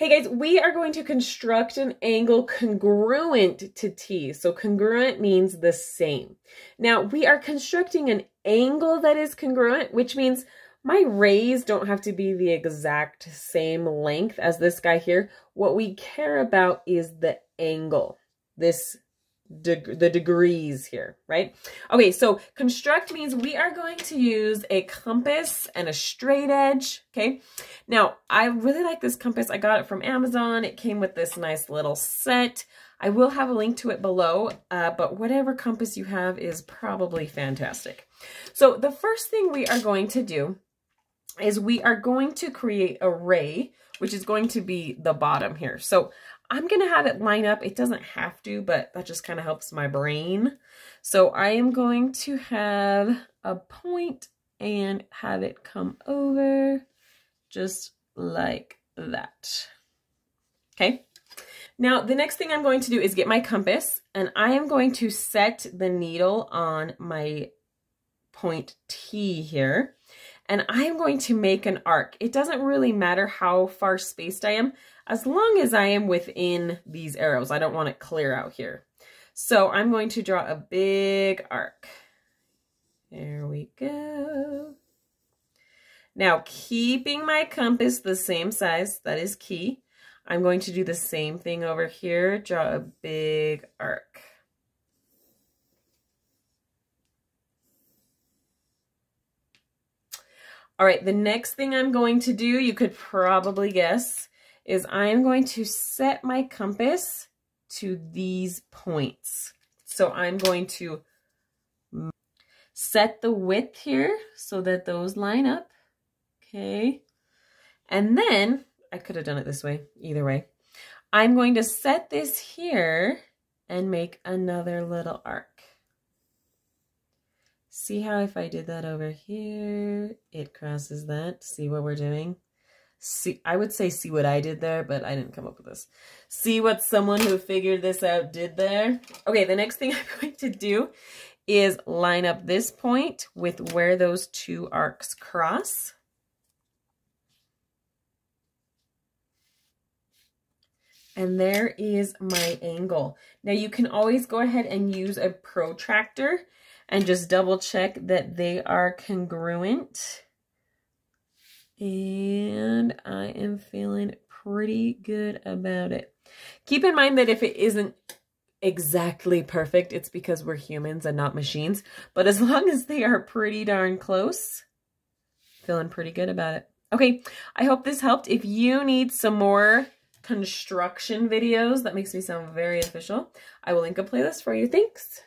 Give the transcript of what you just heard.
Hey guys, we are going to construct an angle congruent to T. So congruent means the same. Now we are constructing an angle that is congruent, which means my rays don't have to be the exact same length as this guy here. What we care about is the angle, the degrees here, right? Okay, so construct means we are going to use a compass and a straight edge, okay? Now, I really like this compass. I got it from Amazon. It came with this nice little set. I will have a link to it below, but whatever compass you have is probably fantastic. So the first thing we are going to do is we are going to create a ray, which is going to be the bottom here. So I'm going to have it line up. It doesn't have to, but that just kind of helps my brain. So I am going to have a point and have it come over just like that. Okay. Now the next thing I'm going to do is get my compass, and I am going to set the needle on my point T here. And I am going to make an arc. It doesn't really matter how far spaced I am, as long as I am within these arrows. I don't want it clear out here. So I'm going to draw a big arc. There we go. Now, keeping my compass the same size, that is key. I'm going to do the same thing over here, draw a big arc. All right, the next thing I'm going to do, you could probably guess, is I am going to set my compass to these points. So I'm going to set the width here so that those line up, okay? And then, I could have done it this way, either way. I'm going to set this here and make another little arc. See how if I did that over here, it crosses that. See what we're doing? See, I would say see what I did there, but I didn't come up with this. See what someone who figured this out did there? Okay, the next thing I'm going to do is line up this point with where those two arcs cross. And there is my angle. Now you can always go ahead and use a protractor and just double check that they are congruent. And I am feeling pretty good about it. Keep in mind that if it isn't exactly perfect, it's because we're humans and not machines. But as long as they are pretty darn close, feeling pretty good about it. Okay, I hope this helped. If you need some more construction videos, that makes me sound very official, I will link a playlist for you. Thanks.